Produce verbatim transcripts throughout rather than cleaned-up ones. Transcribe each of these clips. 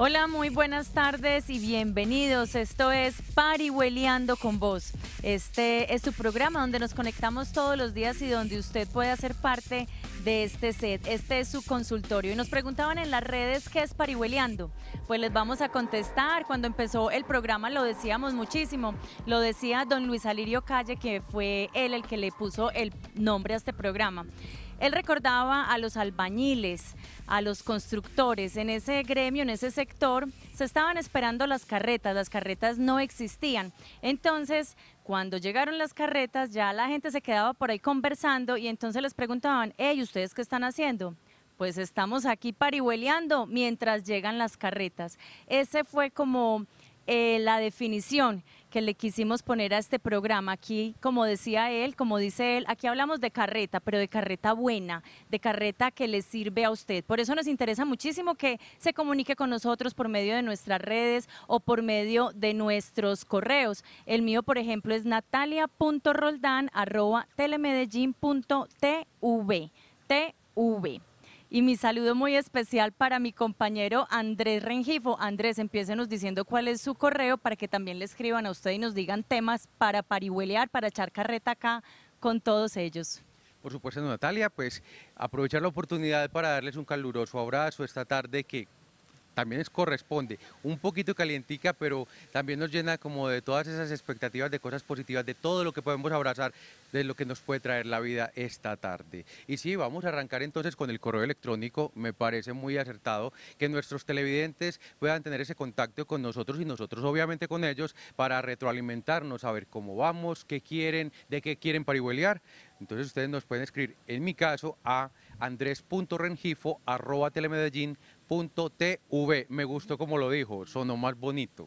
Hola, muy buenas tardes y bienvenidos. Esto es Parihueleando con Vos. Este es tu programa donde nos conectamos todos los días y donde usted puede hacer parte de este set. Este es su consultorio. Y nos preguntaban en las redes qué es Parihueleando. Pues les vamos a contestar. Cuando empezó el programa lo decíamos muchísimo. Lo decía don Luis Alirio Calle, que fue él el que le puso el nombre a este programa. Él recordaba a los albañiles, a los constructores. En ese gremio, en ese sector, se estaban esperando las carretas, las carretas no existían. Entonces, cuando llegaron las carretas, ya la gente se quedaba por ahí conversando y entonces les preguntaban, hey, ¿ustedes qué están haciendo? Pues estamos aquí parihueleando mientras llegan las carretas. Ese fue como eh, la definición que le quisimos poner a este programa. Aquí, como decía él, como dice él, aquí hablamos de carreta, pero de carreta buena, de carreta que le sirve a usted. Por eso nos interesa muchísimo que se comunique con nosotros por medio de nuestras redes o por medio de nuestros correos. El mío, por ejemplo, es natalia punto roldán arroba telemedellin punto t v. Y mi saludo muy especial para mi compañero Andrés Rengifo. Andrés, empiécenos diciendo cuál es su correo para que también le escriban a usted y nos digan temas para parihuelear, para echar carreta acá con todos ellos. Por supuesto, Natalia, pues aprovechar la oportunidad para darles un caluroso abrazo esta tarde que también les corresponde, un poquito calientica, pero también nos llena como de todas esas expectativas, de cosas positivas, de todo lo que podemos abrazar, de lo que nos puede traer la vida esta tarde. Y sí, vamos a arrancar entonces con el correo electrónico. Me parece muy acertado que nuestros televidentes puedan tener ese contacto con nosotros y nosotros obviamente con ellos para retroalimentarnos, saber cómo vamos, qué quieren, de qué quieren parihuelear. Entonces ustedes nos pueden escribir, en mi caso, a andrés punto rengifo arroba telemedellin punto t v. Me gustó como lo dijo, sonó más bonito,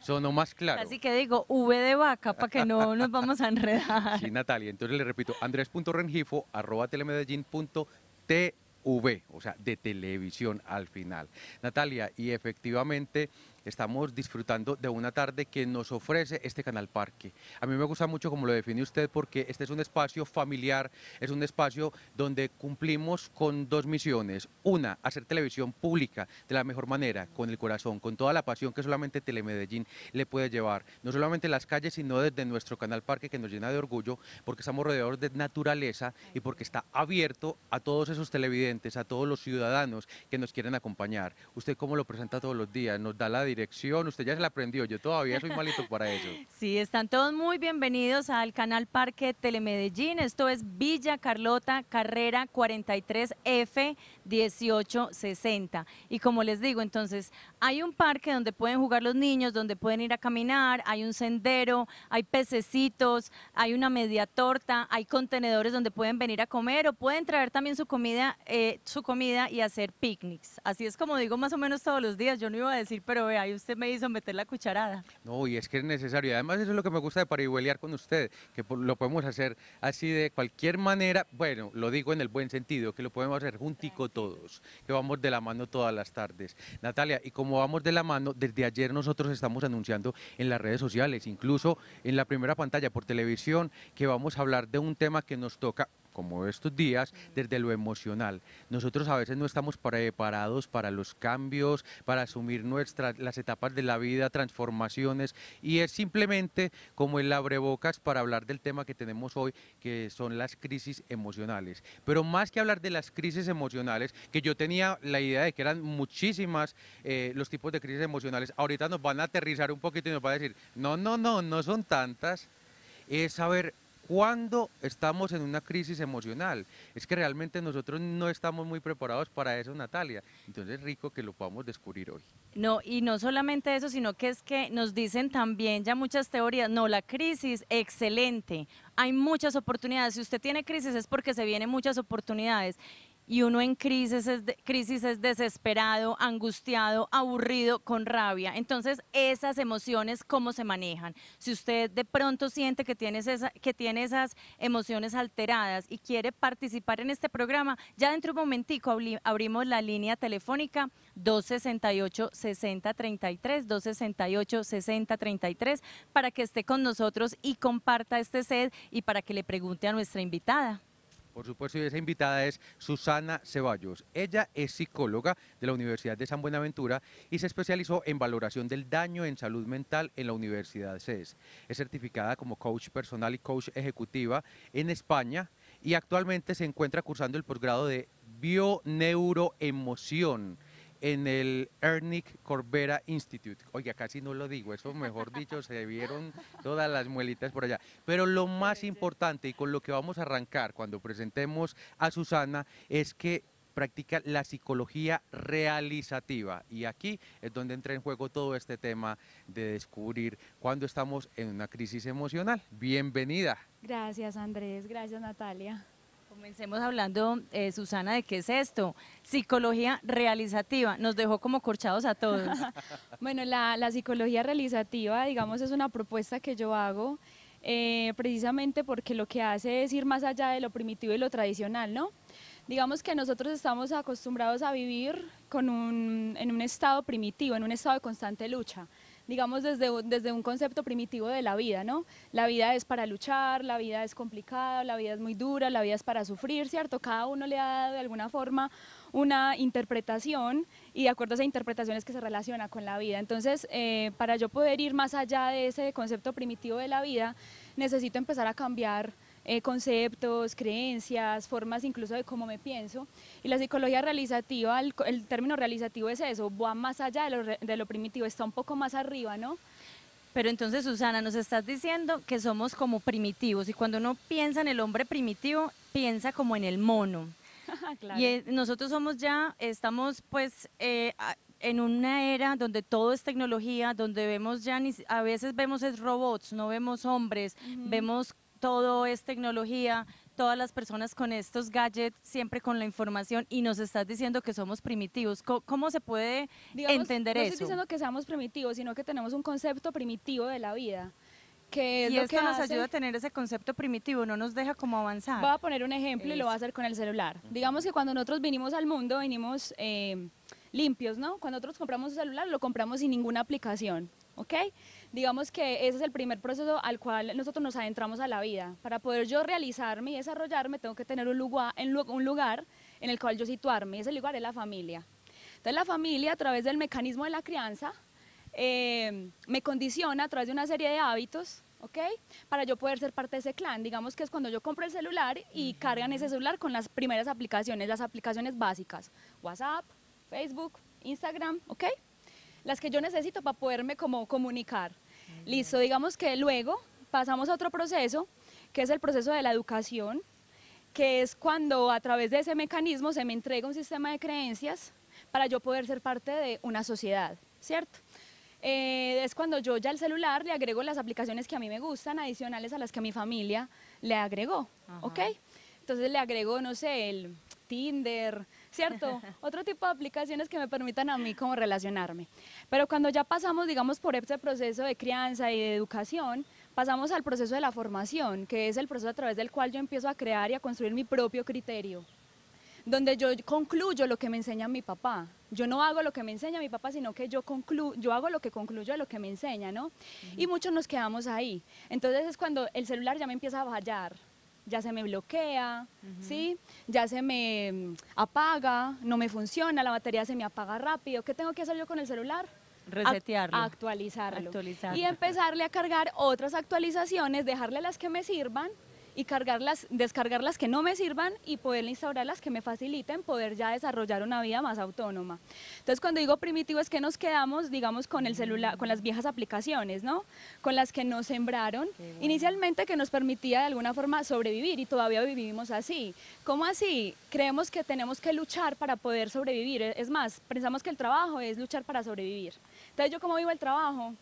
sonó más claro. Así que digo, V de vaca, para que no nos vamos a enredar. Sí, Natalia, entonces le repito, andrés punto rengifo arroba telemedellin punto t v, o sea, de televisión al final. Natalia, y efectivamente estamos disfrutando de una tarde que nos ofrece este Canal Parque. A mí me gusta mucho como lo define usted, porque este es un espacio familiar, es un espacio donde cumplimos con dos misiones. Una, hacer televisión pública de la mejor manera, con el corazón, con toda la pasión que solamente Telemedellín le puede llevar. No solamente en las calles, sino desde nuestro Canal Parque, que nos llena de orgullo, porque estamos rodeados de naturaleza y porque está abierto a todos esos televidentes, a todos los ciudadanos que nos quieren acompañar. Usted, como lo presenta todos los días, nos da la dirección. Dirección, usted ya se la aprendió, yo todavía soy malito para eso. Sí, están todos muy bienvenidos al Canal Parque Telemedellín. Esto es Villa Carlota, carrera cuarenta y tres F dieciocho sesenta. Y como les digo, entonces, hay un parque donde pueden jugar los niños, donde pueden ir a caminar, hay un sendero, hay pececitos, hay una media torta, hay contenedores donde pueden venir a comer o pueden traer también su comida, eh, su comida y hacer picnics. Así es como digo más o menos todos los días, yo no iba a decir, pero vea, y usted me hizo meter la cucharada. No, y es que es necesario. Además, eso es lo que me gusta de parihuelear con usted, que lo podemos hacer así de cualquier manera. Bueno, lo digo en el buen sentido, que lo podemos hacer juntico todos, que vamos de la mano todas las tardes. Natalia, y como vamos de la mano, desde ayer nosotros estamos anunciando en las redes sociales, incluso en la primera pantalla por televisión, que vamos a hablar de un tema que nos toca, como estos días, desde lo emocional. Nosotros a veces no estamos preparados para los cambios, para asumir nuestras, las etapas de la vida, transformaciones, y es simplemente como el abrebocas para hablar del tema que tenemos hoy, que son las crisis emocionales. Pero más que hablar de las crisis emocionales, que yo tenía la idea de que eran muchísimas eh, los tipos de crisis emocionales, ahorita nos van a aterrizar un poquito y nos van a decir, no, no, no, no son tantas, es saber cuando estamos en una crisis emocional. Es que realmente nosotros no estamos muy preparados para eso, Natalia. Entonces, rico que lo podamos descubrir hoy. No, y no solamente eso, sino que es que nos dicen también ya muchas teorías, no, la crisis, excelente, hay muchas oportunidades. Si usted tiene crisis es porque se vienen muchas oportunidades. Y uno en crisis es, de, crisis es desesperado, angustiado, aburrido, con rabia. Entonces, esas emociones, ¿cómo se manejan? Si usted de pronto siente que tiene, esa, que tiene esas emociones alteradas y quiere participar en este programa, ya dentro de un momentico abrimos la línea telefónica dos sesenta y ocho sesenta treinta y tres, dos sesenta y ocho sesenta treinta y tres, para que esté con nosotros y comparta este set y para que le pregunte a nuestra invitada. Por supuesto, y esa invitada es Susana Ceballos. Ella es psicóloga de la Universidad de San Buenaventura y se especializó en valoración del daño en salud mental en la Universidad C E S. Es certificada como coach personal y coach ejecutiva en España y actualmente se encuentra cursando el posgrado de BioNeuroemoción en el Ernick Corbera Institute. Oiga, casi no lo digo, eso mejor dicho, se vieron todas las muelitas por allá. Pero lo más importante y con lo que vamos a arrancar cuando presentemos a Susana es que practica la psicología realizativa y aquí es donde entra en juego todo este tema de descubrir cuando estamos en una crisis emocional. Bienvenida. Gracias, Andrés, gracias, Natalia. Comencemos hablando, eh, Susana, de qué es esto. Psicología realizativa, nos dejó como corchados a todos. Bueno, la, la psicología realizativa, digamos, es una propuesta que yo hago eh, precisamente porque lo que hace es ir más allá de lo primitivo y lo tradicional, ¿no? Digamos que nosotros estamos acostumbrados a vivir con un, en un estado primitivo, en un estado de constante lucha. Digamos desde, desde un concepto primitivo de la vida, ¿no? La vida es para luchar, la vida es complicada, la vida es muy dura, la vida es para sufrir, ¿cierto? Cada uno le ha dado de alguna forma una interpretación y de acuerdo a esa interpretación es que se relaciona con la vida. Entonces, eh, para yo poder ir más allá de ese concepto primitivo de la vida, necesito empezar a cambiar Eh, conceptos, creencias, formas incluso de cómo me pienso. Y la psicología realizativa, el, el término realizativo es eso, va más allá de lo, de lo primitivo, está un poco más arriba, ¿no? Pero entonces, Susana, nos estás diciendo que somos como primitivos y cuando uno piensa en el hombre primitivo, piensa como en el mono. Claro. Y eh, nosotros somos ya, estamos pues... Eh, a, en una era donde todo es tecnología, donde vemos ya, ni, a veces vemos es robots, no vemos hombres, uh-huh. Vemos todo es tecnología, todas las personas con estos gadgets, siempre con la información y nos estás diciendo que somos primitivos. ¿Cómo, cómo se puede digamos, entender no eso? No estoy diciendo que seamos primitivos, sino que tenemos un concepto primitivo de la vida. Que es y lo esto que nos hace, ayuda a tener ese concepto primitivo, no nos deja como avanzar. Voy a poner un ejemplo es. y lo voy a hacer con el celular. Uh-huh. Digamos que cuando nosotros vinimos al mundo, vinimos eh, limpios, ¿no? Cuando nosotros compramos un celular, lo compramos sin ninguna aplicación. ¿Ok? Digamos que ese es el primer proceso al cual nosotros nos adentramos a la vida. Para poder yo realizarme y desarrollarme, tengo que tener un lugar, un lugar en el cual yo situarme. Ese lugar es la familia. Entonces la familia, a través del mecanismo de la crianza, eh, me condiciona a través de una serie de hábitos, ¿ok? Para yo poder ser parte de ese clan. Digamos que es cuando yo compro el celular y uh-huh. Cargan ese celular con las primeras aplicaciones, las aplicaciones básicas. WhatsApp, Facebook, Instagram, ¿ok? Las que yo necesito para poderme como comunicar. Okay. Listo, digamos que luego pasamos a otro proceso, que es el proceso de la educación, que es cuando a través de ese mecanismo se me entrega un sistema de creencias para yo poder ser parte de una sociedad, ¿cierto? Eh, es cuando yo ya al celular le agrego las aplicaciones que a mí me gustan, adicionales a las que a mi familia le agregó, uh-huh. ¿Ok? Entonces le agrego, no sé, el Tinder, ¿cierto? Otro tipo de aplicaciones que me permitan a mí como relacionarme. Pero cuando ya pasamos, digamos, por este proceso de crianza y de educación, pasamos al proceso de la formación, que es el proceso a través del cual yo empiezo a crear y a construir mi propio criterio, donde yo concluyo lo que me enseña mi papá. Yo no hago lo que me enseña mi papá, sino que yo, conclu yo hago lo que concluyo de lo que me enseña, ¿no? Uh-huh. Y muchos nos quedamos ahí. Entonces es cuando el celular ya me empieza a fallar. Ya se me bloquea, uh-huh. ¿Sí? Ya se me apaga, no me funciona, la batería se me apaga rápido. ¿Qué tengo que hacer yo con el celular? Resetearlo. Act actualizarlo. actualizarlo. Y empezarle a cargar otras actualizaciones, dejarle las que me sirvan y cargarlas, descargar las que no me sirvan y poderle instaurar las que me faciliten poder ya desarrollar una vida más autónoma. Entonces, cuando digo primitivo es que nos quedamos, digamos, con el celular, con las viejas aplicaciones, ¿no? Con las que nos sembraron, bueno. Inicialmente que nos permitía de alguna forma sobrevivir y todavía vivimos así. ¿Cómo así? Creemos que tenemos que luchar para poder sobrevivir. Es más, pensamos que el trabajo es luchar para sobrevivir. Entonces, ¿yo cómo vivo el trabajo?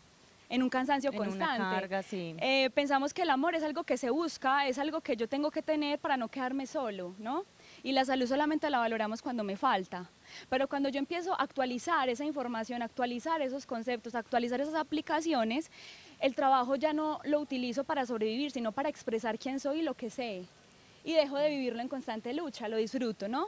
En un cansancio constante. En una carga, sí. Eh, pensamos que el amor es algo que se busca, es algo que yo tengo que tener para no quedarme solo, ¿no? Y la salud solamente la valoramos cuando me falta. Pero cuando yo empiezo a actualizar esa información, actualizar esos conceptos, actualizar esas aplicaciones, el trabajo ya no lo utilizo para sobrevivir, sino para expresar quién soy y lo que sé. Y dejo de vivirlo en constante lucha, lo disfruto, ¿no?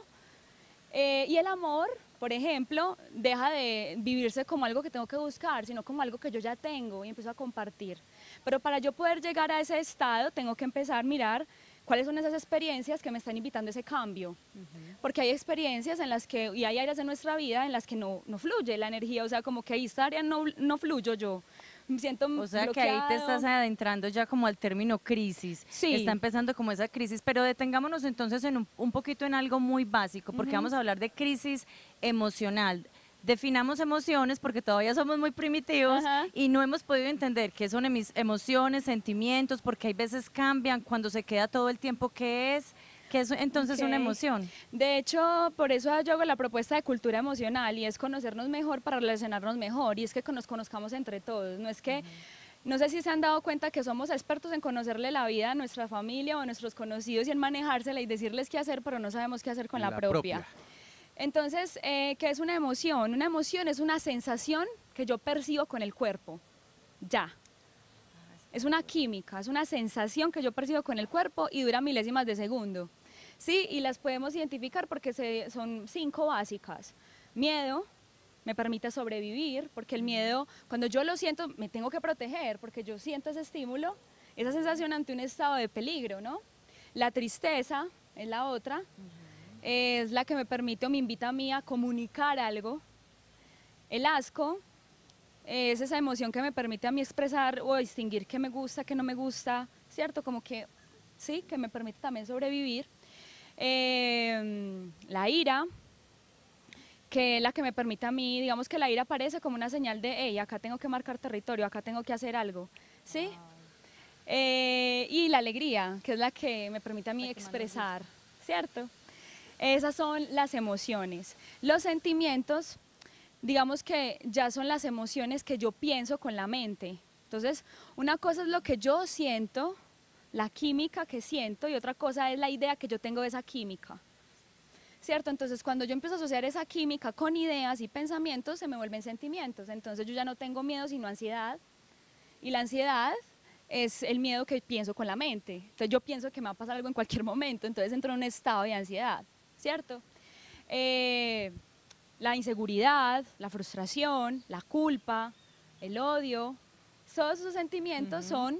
Eh, y el amor, por ejemplo, deja de vivirse como algo que tengo que buscar, sino como algo que yo ya tengo y empiezo a compartir. Pero para yo poder llegar a ese estado, tengo que empezar a mirar ¿Cuáles son esas experiencias que me están invitando a ese cambio? Uh-huh. Porque hay experiencias en las que, y hay áreas de nuestra vida en las que no, no fluye la energía, o sea, como que ahí esta área no, no fluyo yo. Me siento o sea bloqueado. Que ahí te estás adentrando ya como al término crisis, sí. Está empezando como esa crisis, pero detengámonos entonces en un, un poquito en algo muy básico, porque uh-huh. vamos a hablar de crisis emocional. Definamos emociones porque todavía somos muy primitivos Ajá. y no hemos podido entender qué son emociones, sentimientos, porque hay veces cambian cuando se queda todo el tiempo, ¿qué es? ¿Qué es entonces okay. una emoción? De hecho, por eso yo hago la propuesta de cultura emocional y es conocernos mejor para relacionarnos mejor y es que nos conozcamos entre todos, no es que... Uh-huh. No sé si se han dado cuenta que somos expertos en conocerle la vida a nuestra familia o a nuestros conocidos y en manejársela y decirles qué hacer, pero no sabemos qué hacer con la, la propia. propia. Entonces, eh, ¿qué es una emoción? Una emoción es una sensación que yo percibo con el cuerpo, ya. Es una química, es una sensación que yo percibo con el cuerpo y dura milésimas de segundo. Sí, y las podemos identificar porque se, son cinco básicas. Miedo, me permite sobrevivir, porque el miedo, cuando yo lo siento, me tengo que proteger, porque yo siento ese estímulo, esa sensación ante un estado de peligro, ¿no? La tristeza es la otra. Es la que me permite o me invita a mí a comunicar algo. El asco es esa emoción que me permite a mí expresar o distinguir qué me gusta, qué no me gusta, ¿cierto? Como que sí, que me permite también sobrevivir. Eh, la ira, que es la que me permite a mí, digamos que la ira aparece como una señal de, hey, acá tengo que marcar territorio, acá tengo que hacer algo, ¿sí? Eh, y la alegría, que es la que me permite a mí expresar, ¿cierto? Esas son las emociones. Los sentimientos, digamos que ya son las emociones que yo pienso con la mente. Entonces, una cosa es lo que yo siento, la química que siento, y otra cosa es la idea que yo tengo de esa química. ¿Cierto? Entonces, cuando yo empiezo a asociar esa química con ideas y pensamientos, se me vuelven sentimientos. Entonces, yo ya no tengo miedo, sino ansiedad. Y la ansiedad es el miedo que pienso con la mente. Entonces, yo pienso que me va a pasar algo en cualquier momento, entonces entro en un estado de ansiedad. ¿Cierto? Eh, la inseguridad, la frustración, la culpa, el odio, todos esos sentimientos uh-huh.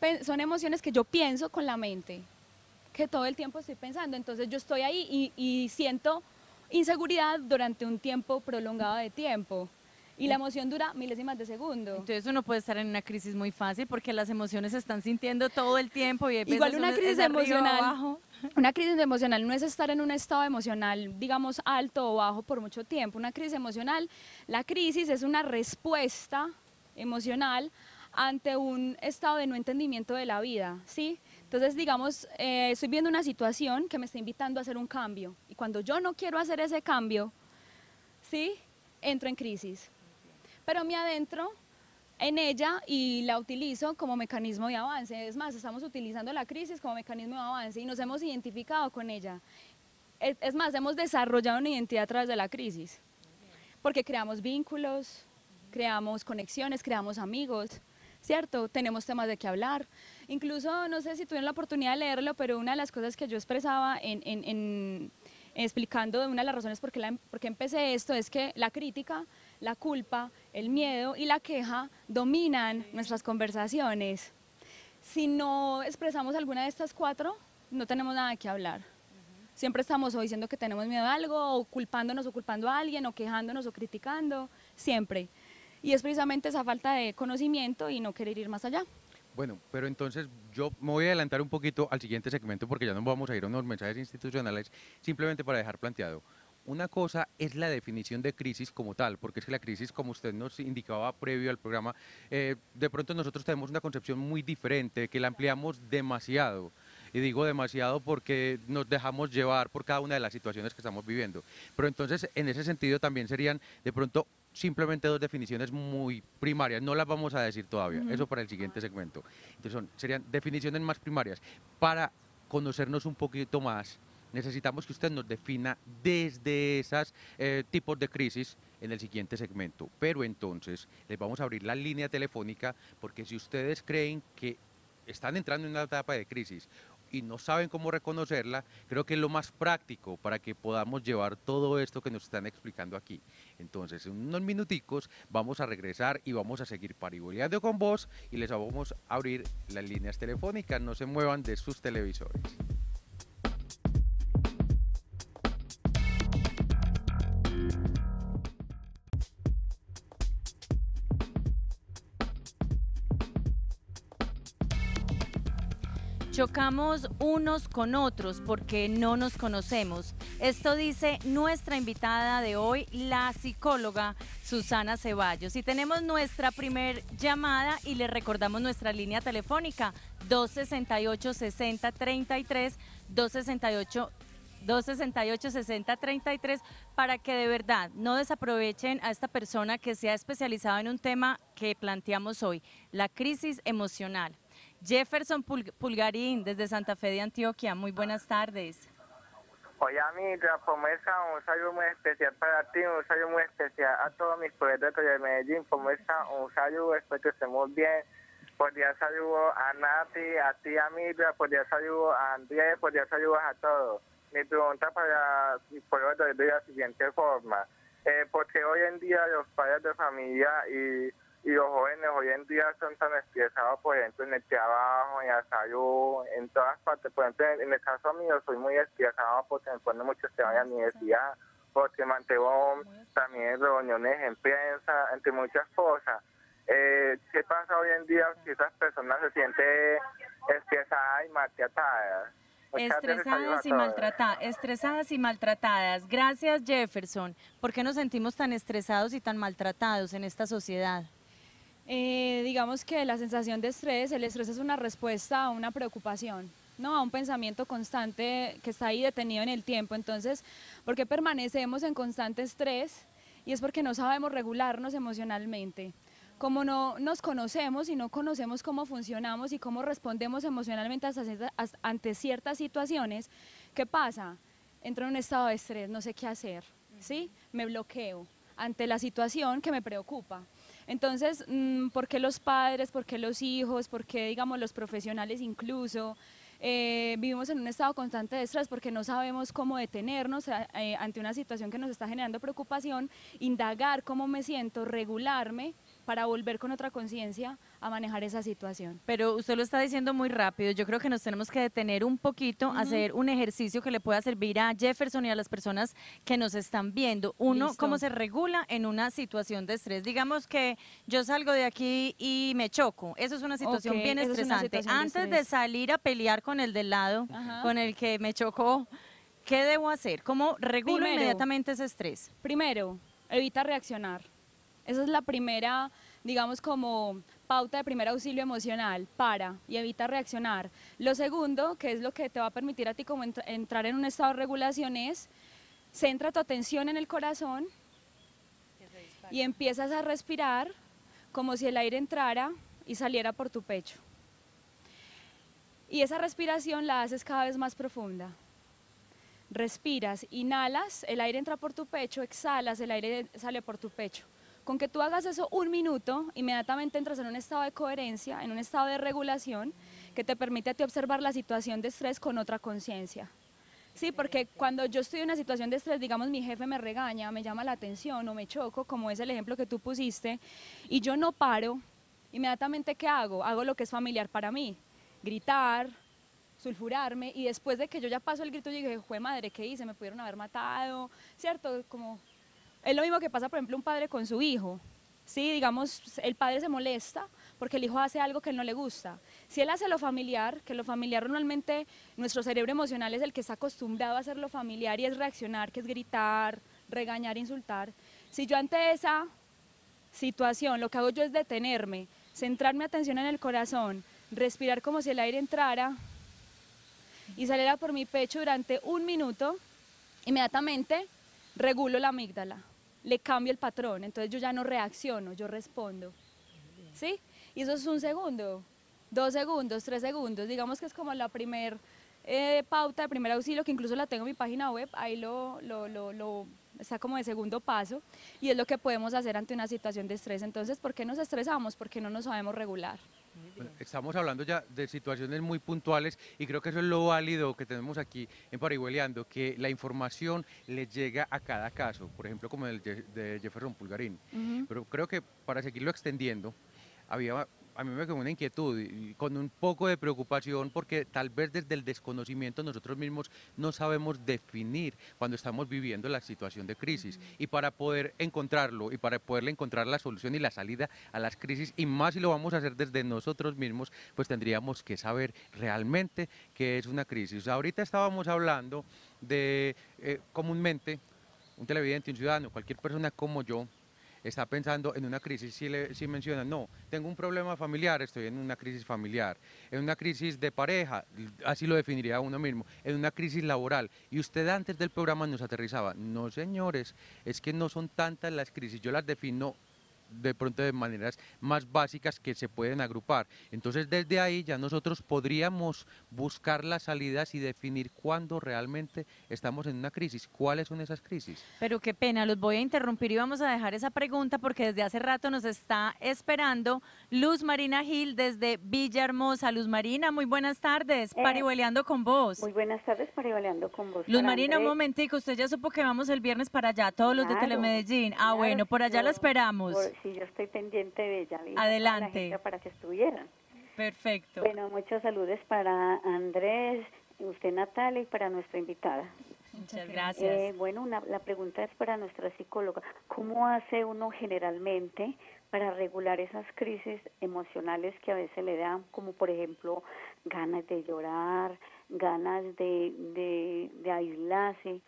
son, son emociones que yo pienso con la mente, que todo el tiempo estoy pensando, entonces yo estoy ahí y, y siento inseguridad durante un tiempo prolongado de tiempo. Y la emoción dura milésimas de segundo. Entonces uno puede estar en una crisis muy fácil porque las emociones se están sintiendo todo el tiempo. Y igual una crisis emocional, una crisis emocional no es estar en un estado emocional, digamos, alto o bajo por mucho tiempo. Una crisis emocional, la crisis es una respuesta emocional ante un estado de no entendimiento de la vida, ¿sí? Entonces, digamos, eh, estoy viendo una situación que me está invitando a hacer un cambio. Y cuando yo no quiero hacer ese cambio, ¿sí? Entro en crisis. Pero me adentro en ella y la utilizo como mecanismo de avance. Es más, estamos utilizando la crisis como mecanismo de avance y nos hemos identificado con ella. Es más, hemos desarrollado una identidad a través de la crisis, porque creamos vínculos, creamos conexiones, creamos amigos, ¿cierto? Tenemos temas de qué hablar. Incluso, no sé si tuvieron la oportunidad de leerlo, pero una de las cosas que yo expresaba en, en, en explicando de una de las razones por qué, la, por qué empecé esto es que la crítica, la culpa, el miedo y la queja dominan nuestras conversaciones. Si no expresamos alguna de estas cuatro, no tenemos nada que hablar. Siempre estamos o diciendo que tenemos miedo a algo, o culpándonos o culpando a alguien, o quejándonos o criticando, siempre. Y es precisamente esa falta de conocimiento y no querer ir más allá. Bueno, pero entonces yo me voy a adelantar un poquito al siguiente segmento porque ya nos vamos a ir a unos mensajes institucionales, simplemente para dejar planteado. Una cosa es la definición de crisis como tal, porque es que la crisis, como usted nos indicaba previo al programa, eh, de pronto nosotros tenemos una concepción muy diferente, que la ampliamos demasiado. Y digo demasiado porque nos dejamos llevar por cada una de las situaciones que estamos viviendo. Pero entonces, en ese sentido, también serían de pronto simplemente dos definiciones muy primarias. No las vamos a decir todavía, uh-huh. eso para el siguiente segmento. Entonces, son, serían definiciones más primarias. Para conocernos un poquito más, necesitamos que usted nos defina desde esos eh, tipos de crisis en el siguiente segmento. Pero entonces les vamos a abrir la línea telefónica porque si ustedes creen que están entrando en una etapa de crisis y no saben cómo reconocerla, creo que es lo más práctico para que podamos llevar todo esto que nos están explicando aquí. Entonces, en unos minuticos vamos a regresar y vamos a seguir parihueleando con vos y les vamos a abrir las líneas telefónicas. No se muevan de sus televisores. Chocamos unos con otros porque no nos conocemos. Esto dice nuestra invitada de hoy, la psicóloga Susana Ceballos. Y tenemos nuestra primer llamada y les recordamos nuestra línea telefónica dos sesenta y ocho, sesenta, treinta y tres, dos sesenta y ocho, sesenta, treinta y tres, para que de verdad no desaprovechen a esta persona que se ha especializado en un tema que planteamos hoy, la crisis emocional. Jefferson Pulgarín, desde Santa Fe de Antioquia, muy buenas tardes. Oye, amiga, ¿cómo está? Un saludo muy especial para ti, un saludo muy especial a todos mis colegas de Medellín. ¿Cómo está? Un saludo, espero que estemos bien. Cordial saludo a Nati, a ti, amiga, cordial saludo a Andrés, cordial saludo a todos. Mi pregunta para mis colegas de la siguiente forma. Eh, ¿Por qué hoy en día los padres de familia y... Y los jóvenes hoy en día son tan estresados, por ejemplo, en el trabajo, en la salud, en todas partes? Por ejemplo, en el caso mío, soy muy estresado porque me pongo mucho estrés en la universidad, porque mantengo también reuniones en prensa, entre muchas cosas. Eh, ¿Qué pasa hoy en día si esas personas se sienten estresadas y maltratadas? Estresadas y, maltrata estresadas y maltratadas. Gracias, Jefferson. ¿Por qué nos sentimos tan estresados y tan maltratados en esta sociedad? Eh, digamos que la sensación de estrés, el estrés es una respuesta a una preocupación, ¿no? A un pensamiento constante que está ahí detenido en el tiempo. Entonces, ¿por qué permanecemos en constante estrés? Y es porque no sabemos regularnos emocionalmente. Como no nos conocemos y no conocemos cómo funcionamos y cómo respondemos emocionalmente hasta, hasta, ante ciertas situaciones, ¿qué pasa? Entro en un estado de estrés, no sé qué hacer, ¿sí? Me bloqueo ante la situación que me preocupa. Entonces, ¿por qué los padres, por qué los hijos, por qué, digamos, los profesionales incluso eh, vivimos en un estado constante de estrés? Porque no sabemos cómo detenernos eh, ante una situación que nos está generando preocupación, indagar cómo me siento, regularme para volver con otra conciencia a manejar esa situación. Pero usted lo está diciendo muy rápido, yo creo que nos tenemos que detener un poquito, uh-huh. hacer un ejercicio que le pueda servir a Jefferson y a las personas que nos están viendo. Uno, Listo. Cómo se regula en una situación de estrés. Digamos que yo salgo de aquí y me choco, eso es una situación okay, bien estresante. Es situación Antes de, estrés. de salir a pelear con el del lado, Ajá. con el que me chocó, ¿qué debo hacer? ¿Cómo regulo primero, inmediatamente ese estrés? Primero, evita reaccionar. Esa es la primera, digamos, como pauta de primer auxilio emocional, para y evita reaccionar. Lo segundo, que es lo que te va a permitir a ti como entra, entrar en un estado de regulación, es centra tu atención en el corazón y empiezas a respirar como si el aire entrara y saliera por tu pecho. Y esa respiración la haces cada vez más profunda. Respiras, inhalas, el aire entra por tu pecho, exhalas, el aire sale por tu pecho. Con que tú hagas eso un minuto, inmediatamente entras en un estado de coherencia, en un estado de regulación que te permite a ti observar la situación de estrés con otra conciencia. Sí, porque cuando yo estoy en una situación de estrés, digamos mi jefe me regaña, me llama la atención o me choco, como es el ejemplo que tú pusiste, y yo no paro, inmediatamente ¿qué hago? Hago lo que es familiar para mí, gritar, sulfurarme, y después de que yo ya paso el grito, yo dije, jue madre, ¿qué hice? Me pudieron haber matado, ¿cierto? Como... Es lo mismo que pasa, por ejemplo, un padre con su hijo, ¿sí? Digamos, el padre se molesta porque el hijo hace algo que él no le gusta. Si él hace lo familiar, que lo familiar normalmente, nuestro cerebro emocional es el que está acostumbrado a hacer lo familiar y es reaccionar, que es gritar, regañar, insultar. Si yo ante esa situación lo que hago yo es detenerme, centrar mi atención en el corazón, respirar como si el aire entrara y saliera por mi pecho durante un minuto, inmediatamente regulo la amígdala. Le cambio el patrón, entonces yo ya no reacciono, yo respondo, ¿sí? Y eso es un segundo, dos segundos, tres segundos, digamos que es como la primer eh, pauta de primer auxilio, que incluso la tengo en mi página web, ahí lo, lo, lo, lo está como de segundo paso, y es lo que podemos hacer ante una situación de estrés. Entonces, ¿por qué nos estresamos? Porque no nos sabemos regular. Estamos hablando ya de situaciones muy puntuales y creo que eso es lo válido que tenemos aquí en Parihueleando, que la información les llega a cada caso, por ejemplo como el de Jefferson Pulgarín. Uh-huh. Pero creo que para seguirlo extendiendo, había, a mí me quedó una inquietud y con un poco de preocupación porque tal vez desde el desconocimiento nosotros mismos no sabemos definir cuando estamos viviendo la situación de crisis. Uh-huh. Y para poder encontrarlo y para poderle encontrar la solución y la salida a las crisis, y más si lo vamos a hacer desde nosotros mismos, pues tendríamos que saber realmente qué es una crisis. Ahorita estábamos hablando de eh, comúnmente un televidente, un ciudadano, cualquier persona como yo, está pensando en una crisis, si, le, si menciona, no, tengo un problema familiar, estoy en una crisis familiar, en una crisis de pareja, así lo definiría uno mismo, en una crisis laboral. Y usted antes del programa nos aterrizaba, no señores, es que no son tantas las crisis, yo las defino de pronto de maneras más básicas que se pueden agrupar. Entonces desde ahí ya nosotros podríamos buscar las salidas y definir cuándo realmente estamos en una crisis, cuáles son esas crisis. Pero qué pena, los voy a interrumpir y vamos a dejar esa pregunta porque desde hace rato nos está esperando Luz Marina Gil desde Villahermosa. Luz Marina, muy buenas tardes, eh, Parihueleando con Vos. Muy buenas tardes, Parihueleando con Vos. Luz Marina, Andrés, un momentico, usted ya supo que vamos el viernes para allá, todos claro, los de Telemedellín. Ah, claro, bueno, por allá claro, la esperamos. Por... Sí, yo estoy pendiente de ella. Adelante. Para que estuvieran. Perfecto. Bueno, muchos saludos para Andrés, usted Natalia y para nuestra invitada. Muchas gracias. Eh, bueno, una, la pregunta es para nuestra psicóloga. ¿Cómo hace uno generalmente para regular esas crisis emocionales que a veces le dan, como por ejemplo ganas de llorar, ganas de, de, de aislarse?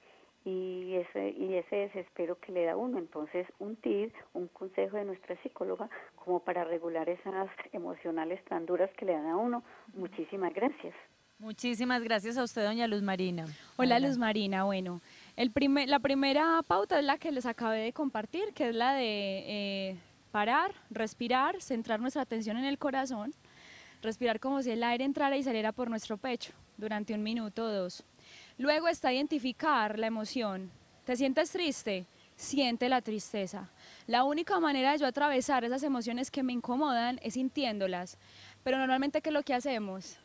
Y ese, y ese desespero que le da uno. Entonces, un tip, un consejo de nuestra psicóloga como para regular esas emocionales tan duras que le dan a uno. Muchísimas gracias. Muchísimas gracias a usted, doña Luz Marina. Hola, hola. Luz Marina. Bueno, el primer, la primera pauta es la que les acabé de compartir, que es la de eh, parar, respirar, centrar nuestra atención en el corazón, respirar como si el aire entrara y saliera por nuestro pecho durante un minuto o dos. Luego está identificar la emoción. ¿Te sientes triste? Siente la tristeza. La única manera de yo atravesar esas emociones que me incomodan es sintiéndolas. Pero normalmente, ¿qué es lo que hacemos?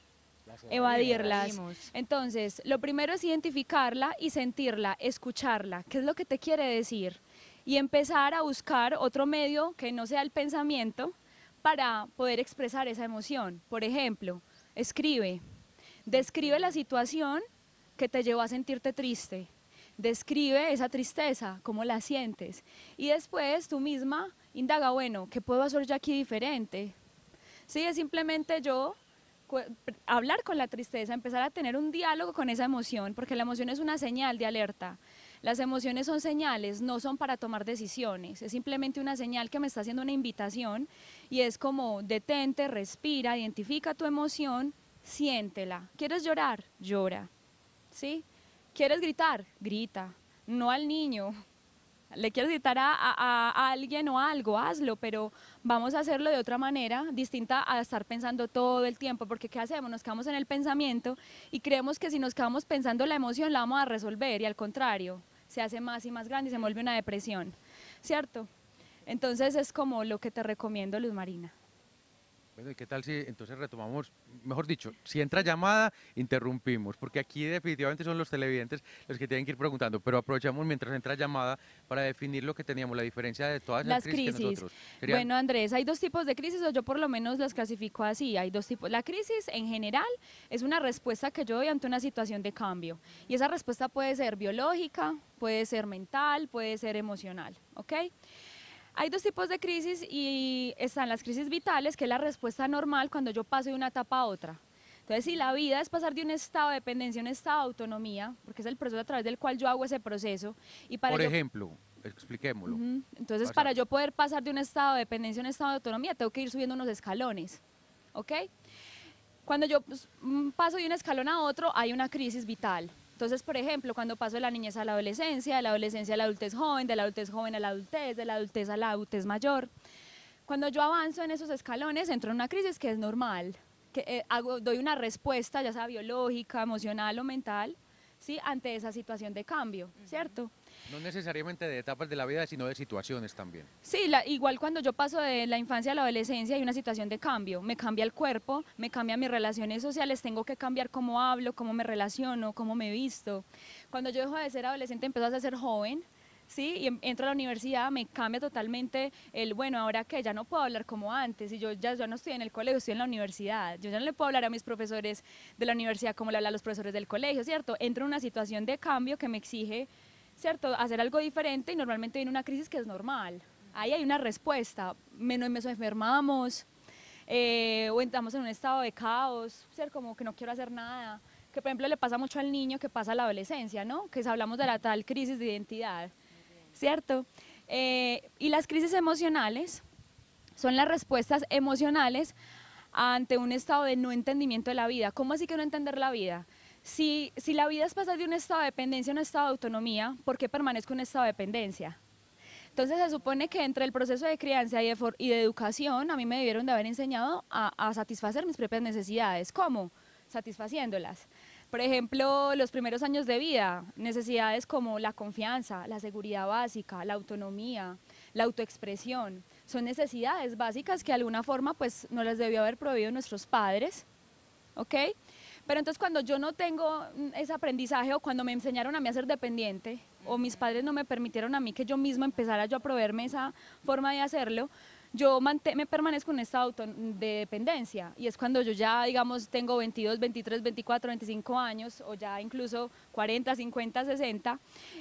Evadirlas. Entonces, lo primero es identificarla y sentirla, escucharla. ¿Qué es lo que te quiere decir? Y empezar a buscar otro medio que no sea el pensamiento para poder expresar esa emoción. Por ejemplo, escribe. Describe la situación que te llevó a sentirte triste, describe esa tristeza, cómo la sientes, y después tú misma indaga, bueno, ¿qué puedo hacer yo aquí diferente? Sí, es simplemente yo hablar con la tristeza, empezar a tener un diálogo con esa emoción, porque la emoción es una señal de alerta. Las emociones son señales, no son para tomar decisiones, es simplemente una señal que me está haciendo una invitación, y es como detente, respira, identifica tu emoción, siéntela. ¿Quieres llorar? Llora. ¿Sí? ¿Quieres gritar? Grita, no al niño, le quieres gritar a, a, a alguien o algo, hazlo, pero vamos a hacerlo de otra manera, distinta a estar pensando todo el tiempo, porque ¿qué hacemos? Nos quedamos en el pensamiento y creemos que si nos quedamos pensando la emoción la vamos a resolver, y al contrario, se hace más y más grande y se vuelve una depresión, ¿cierto? Entonces es como lo que te recomiendo, Luz Marina. Bueno, ¿y qué tal si entonces retomamos, mejor dicho, si entra llamada, interrumpimos, porque aquí definitivamente son los televidentes los que tienen que ir preguntando, pero aprovechamos mientras entra llamada para definir lo que teníamos, la diferencia de todas las crisis, crisis que nosotros. Serían... Bueno, Andrés, hay dos tipos de crisis, o yo por lo menos las clasifico así, hay dos tipos. La crisis en general es una respuesta que yo doy ante una situación de cambio, y esa respuesta puede ser biológica, puede ser mental, puede ser emocional, ¿ok? Hay dos tipos de crisis y están las crisis vitales, que es la respuesta normal cuando yo paso de una etapa a otra. Entonces, si la vida es pasar de un estado de dependencia a un estado de autonomía, porque es el proceso a través del cual yo hago ese proceso. Y para Por yo, ejemplo, expliquémoslo. Uh-huh, entonces, para yo poder pasar de un estado de dependencia a un estado de autonomía, tengo que ir subiendo unos escalones, ¿ok? Cuando yo pues, paso de un escalón a otro, hay una crisis vital. Entonces, por ejemplo, cuando paso de la niñez a la adolescencia, de la adolescencia a la adultez joven, de la adultez joven a la adultez, de la adultez a la adultez mayor, cuando yo avanzo en esos escalones, entro en una crisis que es normal, que eh, hago, doy una respuesta, ya sea biológica, emocional o mental, ¿sí? Ante esa situación de cambio, ¿cierto? Uh-huh. No necesariamente de etapas de la vida, sino de situaciones también. Sí, la, igual cuando yo paso de la infancia a la adolescencia hay una situación de cambio, me cambia el cuerpo, me cambian mis relaciones sociales, tengo que cambiar cómo hablo, cómo me relaciono, cómo me visto. Cuando yo dejo de ser adolescente empiezo a ser joven, ¿sí? Y entro a la universidad, me cambia totalmente el, bueno, ahora que ya no puedo hablar como antes, y yo ya yo no estoy en el colegio, estoy en la universidad, yo ya no le puedo hablar a mis profesores de la universidad como le hablan a los profesores del colegio, ¿cierto? Entro en una situación de cambio que me exige, ¿cierto?, hacer algo diferente, y normalmente viene una crisis que es normal, ahí hay una respuesta, menos nos enfermamos, eh, o entramos en un estado de caos, ¿cierto?, como que no quiero hacer nada, que por ejemplo le pasa mucho al niño que pasa a la adolescencia, ¿no?, que hablamos de la tal crisis de identidad, ¿cierto? Eh, y las crisis emocionales son las respuestas emocionales ante un estado de no entendimiento de la vida. ¿Cómo así que no entender la vida? Si, si la vida es pasar de un estado de dependencia a un estado de autonomía, ¿por qué permanezco en un estado de dependencia? Entonces se supone que entre el proceso de crianza y de, for y de educación a mí me debieron de haber enseñado a, a satisfacer mis propias necesidades. ¿Cómo? Satisfaciéndolas. Por ejemplo, los primeros años de vida, necesidades como la confianza, la seguridad básica, la autonomía, la autoexpresión, son necesidades básicas que de alguna forma pues no las debió haber prohibido nuestros padres, ¿ok? Pero entonces cuando yo no tengo ese aprendizaje o cuando me enseñaron a mí a ser dependiente o mis padres no me permitieron a mí que yo misma empezara yo a proveerme esa forma de hacerlo, yo me permanezco en un estado de dependencia, y es cuando yo ya, digamos, tengo veintidós, veintitrés, veinticuatro, veinticinco años, o ya incluso cuarenta, cincuenta, sesenta,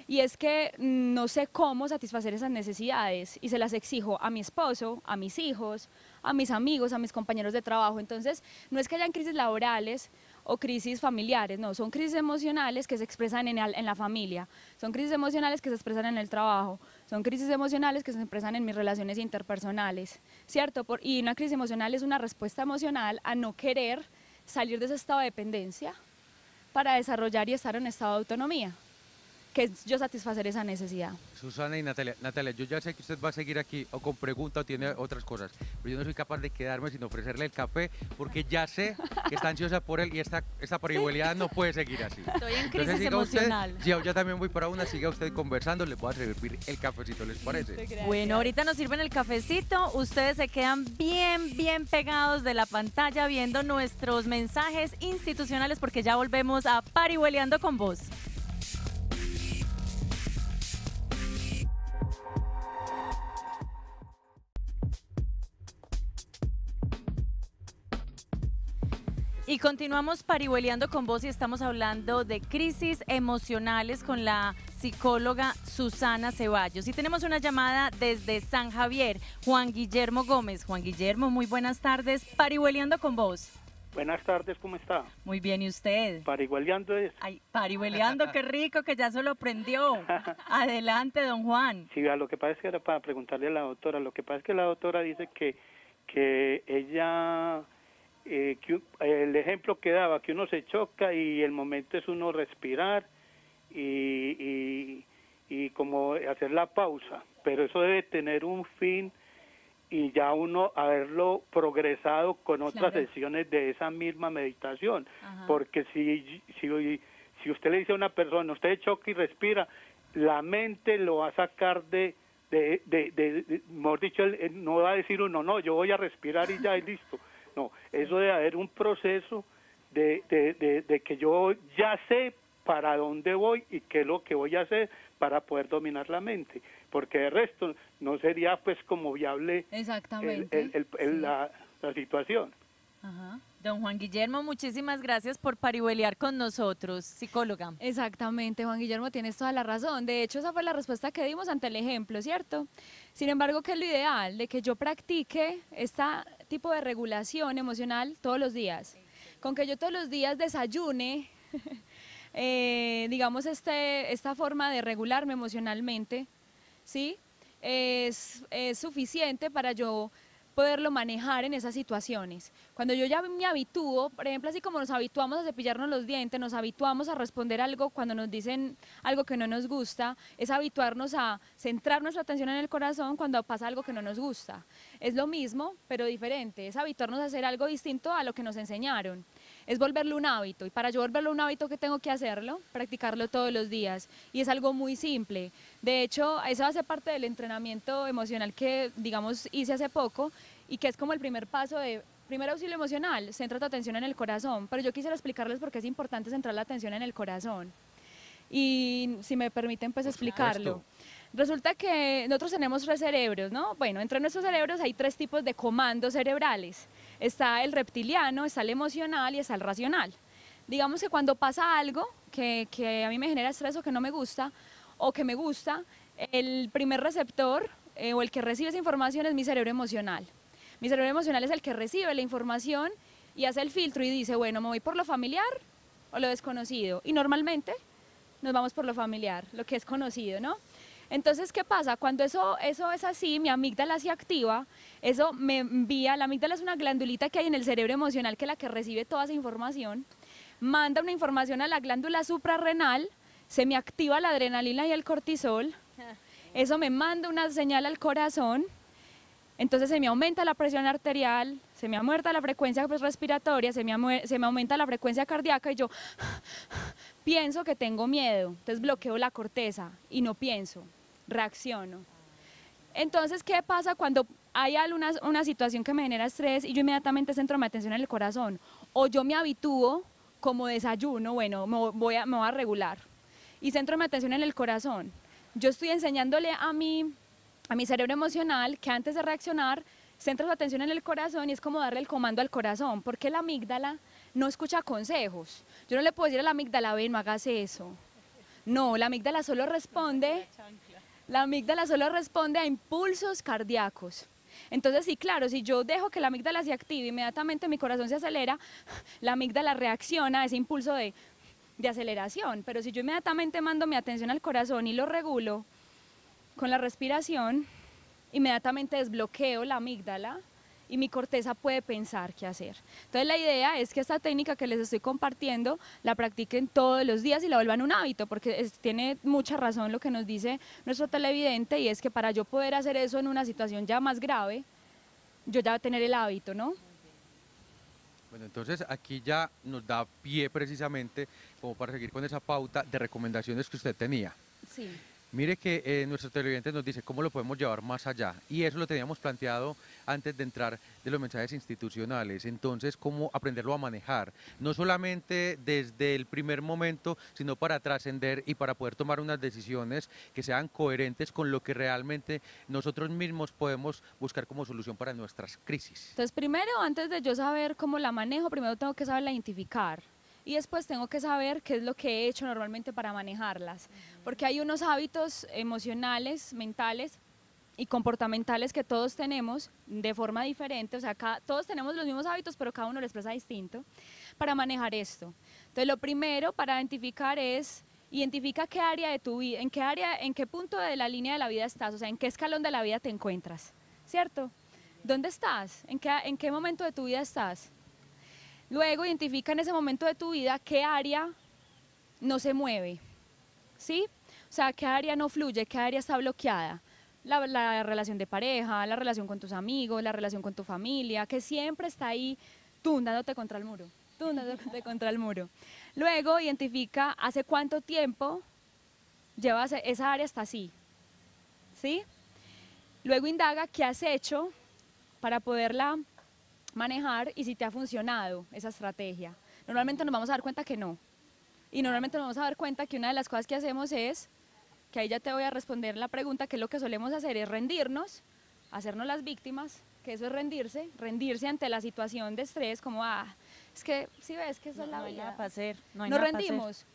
y es que no sé cómo satisfacer esas necesidades, y se las exijo a mi esposo, a mis hijos, a mis amigos, a mis compañeros de trabajo. Entonces, no es que hayan crisis laborales o crisis familiares, no, son crisis emocionales que se expresan en, el, en la familia, son crisis emocionales que se expresan en el trabajo, son crisis emocionales que se expresan en mis relaciones interpersonales, ¿cierto? Por, y una crisis emocional es una respuesta emocional a no querer salir de ese estado de dependencia para desarrollar y estar en estado de autonomía, que es yo satisfacer esa necesidad. Susana y Natalia, Natalia, yo ya sé que usted va a seguir aquí o con preguntas o tiene otras cosas, pero yo no soy capaz de quedarme sin ofrecerle el café porque ya sé que está ansiosa por él y esta, esta parihueleada no puede seguir así. Estoy en crisis emocional. Usted, yo, yo también voy para una, siga usted conversando, le voy a servir el cafecito, ¿les parece? Gracias. Bueno, ahorita nos sirven el cafecito, ustedes se quedan bien, bien pegados de la pantalla viendo nuestros mensajes institucionales porque ya volvemos a Parihueleando con Vos. Y continuamos parihueleando con vos y estamos hablando de crisis emocionales con la psicóloga Susana Ceballos. Y tenemos una llamada desde San Javier, Juan Guillermo Gómez. Juan Guillermo, muy buenas tardes, parihueleando con vos. Buenas tardes, ¿cómo está? Muy bien, ¿y usted? Parihueleando es. Ay, parihueleando, qué rico, que ya se lo aprendió. Adelante, don Juan. Sí, a lo que pasa es que era para preguntarle a la doctora, lo que pasa es que la doctora dice que, que ella... Eh, que, el ejemplo que daba, que uno se choca y el momento es uno respirar y, y, y como hacer la pausa, pero eso debe tener un fin y ya uno haberlo progresado con otras claro. sesiones de esa misma meditación. Ajá. Porque si, si, si usted le dice a una persona, usted choca y respira, la mente lo va a sacar de... de, de, de, de mejor dicho, no va a decir uno, no, yo voy a respirar y ya, y listo. No, eso debe haber un proceso de, de, de, de que yo ya sé para dónde voy y qué es lo que voy a hacer para poder dominar la mente, porque de resto no sería pues como viable Exactamente. El, el, el, el, sí. la, la situación. Ajá. Don Juan Guillermo, muchísimas gracias por parihuelear con nosotros, psicóloga. Exactamente, Juan Guillermo, tienes toda la razón. De hecho, esa fue la respuesta que dimos ante el ejemplo, ¿cierto? Sin embargo, ¿qué es lo ideal? De que yo practique este tipo de regulación emocional todos los días. Con que yo todos los días desayune, eh, digamos, este, esta forma de regularme emocionalmente, ¿sí? Es, es suficiente para yo poderlo manejar en esas situaciones. Cuando yo ya me habitúo, por ejemplo, así como nos habituamos a cepillarnos los dientes, nos habituamos a responder algo cuando nos dicen algo que no nos gusta, es habituarnos a centrar nuestra atención en el corazón cuando pasa algo que no nos gusta. Es lo mismo, pero diferente, es habituarnos a hacer algo distinto a lo que nos enseñaron. es volverlo un hábito. Y para yo volverlo un hábito, ¿qué tengo que hacerlo? Practicarlo todos los días. Y es algo muy simple. De hecho, eso hace parte del entrenamiento emocional que, digamos, hice hace poco y que es como el primer paso de... Primer auxilio emocional, centra tu atención en el corazón, pero yo quisiera explicarles por qué es importante centrar la atención en el corazón. Y si me permiten, pues explicarlo. Resulta que nosotros tenemos tres cerebros, ¿no? Bueno, entre nuestros cerebros hay tres tipos de comandos cerebrales. Está el reptiliano, está el emocional y está el racional. Digamos que cuando pasa algo que, que a mí me genera estrés o que no me gusta, o que me gusta, el primer receptor eh, o el que recibe esa información es mi cerebro emocional. Mi cerebro emocional es el que recibe la información y hace el filtro y dice, bueno, me voy por lo familiar o lo desconocido. Y normalmente nos vamos por lo familiar, lo que es conocido, ¿no? Entonces, ¿qué pasa? Cuando eso, eso es así, mi amígdala se activa, eso me envía, la amígdala es una glandulita que hay en el cerebro emocional que es la que recibe toda esa información, manda una información a la glándula suprarrenal, se me activa la adrenalina y el cortisol, eso me manda una señal al corazón. Entonces se me aumenta la presión arterial, se me aumenta la frecuencia respiratoria, se me, se me aumenta la frecuencia cardíaca y yo pienso que tengo miedo, entonces bloqueo la corteza y no pienso, reacciono. Entonces, ¿qué pasa cuando hay alguna, una situación que me genera estrés y yo inmediatamente centro mi atención en el corazón? O yo me habitúo como desayuno, bueno, me voy a, me voy a regular y centro mi atención en el corazón. Yo estoy enseñándole a mi... a mi cerebro emocional, que antes de reaccionar, centra su atención en el corazón y es como darle el comando al corazón, porque la amígdala no escucha consejos. Yo no le puedo decir a la amígdala, ven, no hagas eso. No, la amígdala solo responde, la amígdala solo responde a impulsos cardíacos. Entonces, sí, claro, si yo dejo que la amígdala se active, inmediatamente mi corazón se acelera, la amígdala reacciona a ese impulso de, de aceleración. Pero si yo inmediatamente mando mi atención al corazón y lo regulo, con la respiración, inmediatamente desbloqueo la amígdala y mi corteza puede pensar qué hacer. Entonces la idea es que esta técnica que les estoy compartiendo la practiquen todos los días y la vuelvan un hábito, porque es, tiene mucha razón lo que nos dice nuestro televidente, y es que para yo poder hacer eso en una situación ya más grave, yo ya voy a tener el hábito, ¿no? Bueno, entonces aquí ya nos da pie precisamente como para seguir con esa pauta de recomendaciones que usted tenía. Sí. Mire que eh, nuestro televidente nos dice cómo lo podemos llevar más allá, y eso lo teníamos planteado antes de entrar de los mensajes institucionales. Entonces, cómo aprenderlo a manejar, no solamente desde el primer momento, sino para trascender y para poder tomar unas decisiones que sean coherentes con lo que realmente nosotros mismos podemos buscar como solución para nuestras crisis. Entonces, primero, antes de yo saber cómo la manejo, primero tengo que saberla identificar. Y después tengo que saber qué es lo que he hecho normalmente para manejarlas, porque hay unos hábitos emocionales, mentales y comportamentales que todos tenemos de forma diferente, o sea, cada, todos tenemos los mismos hábitos, pero cada uno lo expresa distinto, para manejar esto. Entonces, lo primero para identificar es, identifica qué área de tu vida, en qué área, en qué punto de la línea de la vida estás, o sea, en qué escalón de la vida te encuentras, ¿cierto? ¿Dónde estás? ¿En qué, en qué momento de tu vida estás? Luego identifica en ese momento de tu vida qué área no se mueve, ¿sí? O sea, qué área no fluye, qué área está bloqueada. La, la relación de pareja, la relación con tus amigos, la relación con tu familia, que siempre está ahí tumbándote contra el muro, tumbándote contra el muro. Luego identifica hace cuánto tiempo llevas, esa área está así, ¿sí? Luego indaga qué has hecho para poderla manejar y si te ha funcionado esa estrategia. Normalmente nos vamos a dar cuenta que no, y normalmente nos vamos a dar cuenta que una de las cosas que hacemos es, que ahí ya te voy a responder la pregunta, que lo que solemos hacer es rendirnos, hacernos las víctimas, que eso es rendirse, rendirse ante la situación de estrés, como, ah, es que, si ves que eso es la vida, no rendimos.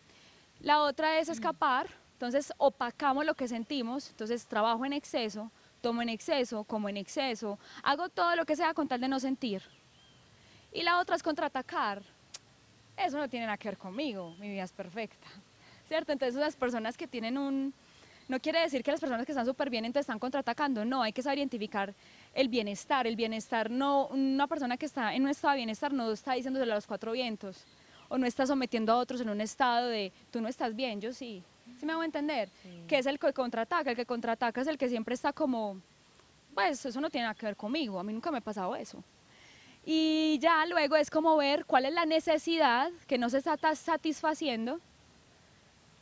La otra es escapar, entonces opacamos lo que sentimos, entonces trabajo en exceso, tomo en exceso, como en exceso, hago todo lo que sea con tal de no sentir. Y la otra es contraatacar, eso no tiene nada que ver conmigo, mi vida es perfecta, ¿cierto? Entonces las personas que tienen un... no quiere decir que las personas que están súper bien entonces están contraatacando, no, hay que saber identificar el bienestar, el bienestar no... una persona que está en un estado de bienestar no está diciéndoselo a los cuatro vientos, o no está sometiendo a otros en un estado de, tú no estás bien, yo sí. ¿Sí me hago entender? Sí. Que es el que contraataca, el que contraataca es el que siempre está como, pues eso no tiene nada que ver conmigo, a mí nunca me ha pasado eso. y ya luego es como ver cuál es la necesidad que no se está satisfaciendo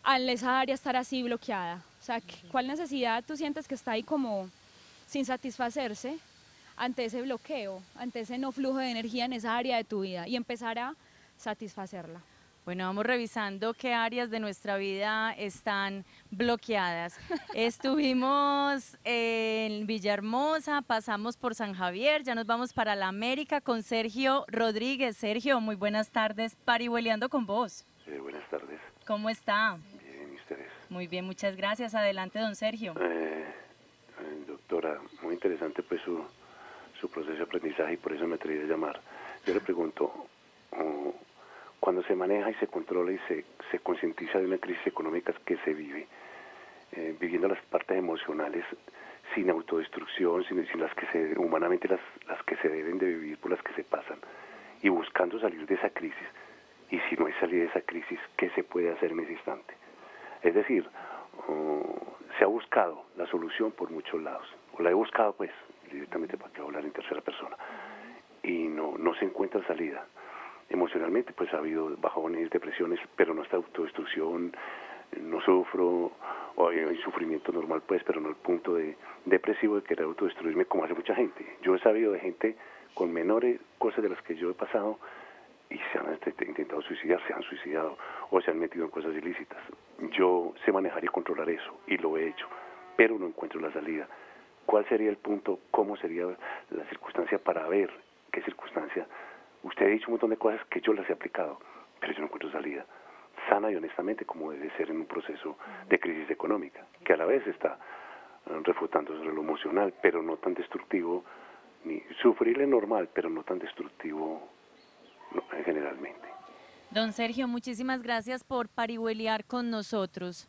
al esa área estar así bloqueada. O sea, ¿cuál necesidad tú sientes que está ahí como sin satisfacerse ante ese bloqueo, ante ese no flujo de energía en esa área de tu vida y empezar a satisfacerla? Bueno, vamos revisando qué áreas de nuestra vida están bloqueadas. Estuvimos en Villahermosa, pasamos por San Javier, ya nos vamos para la América con Sergio Rodríguez. Sergio, muy buenas tardes, Parihueleando con vos. Eh, buenas tardes. ¿Cómo está? Bien, ¿y ustedes? Muy bien, muchas gracias. Adelante, don Sergio. Eh, doctora, muy interesante pues su, su proceso de aprendizaje y por eso me atreví a llamar. Yo le pregunto... Oh, cuando se maneja y se controla y se, se concientiza de una crisis económica que se vive, eh, viviendo las partes emocionales sin autodestrucción, sin, sin las que se, humanamente las, las que se deben de vivir, por las que se pasan, y buscando salir de esa crisis, y si no hay salida de esa crisis, ¿qué se puede hacer en ese instante? Es decir, oh, se ha buscado la solución por muchos lados, o la he buscado pues, directamente para que hablar en tercera persona, y no, no se encuentra salida. Emocionalmente pues ha habido bajones, depresiones, pero no está autodestrucción, no sufro, o hay sufrimiento normal pues, pero no al punto de depresivo de querer autodestruirme como hace mucha gente. Yo he sabido de gente con menores cosas de las que yo he pasado y se han intentado suicidar, se han suicidado o se han metido en cosas ilícitas. Yo sé manejar y controlar eso y lo he hecho, pero no encuentro la salida. ¿Cuál sería el punto? ¿Cómo sería la circunstancia para ver qué circunstancia? Usted ha dicho un montón de cosas que yo las he aplicado, pero yo no encuentro salida sana y honestamente como debe ser en un proceso de crisis económica, que a la vez está refutando sobre lo emocional, pero no tan destructivo, ni sufrible normal, pero no tan destructivo no, generalmente. Don Sergio, muchísimas gracias por parihuelear con nosotros.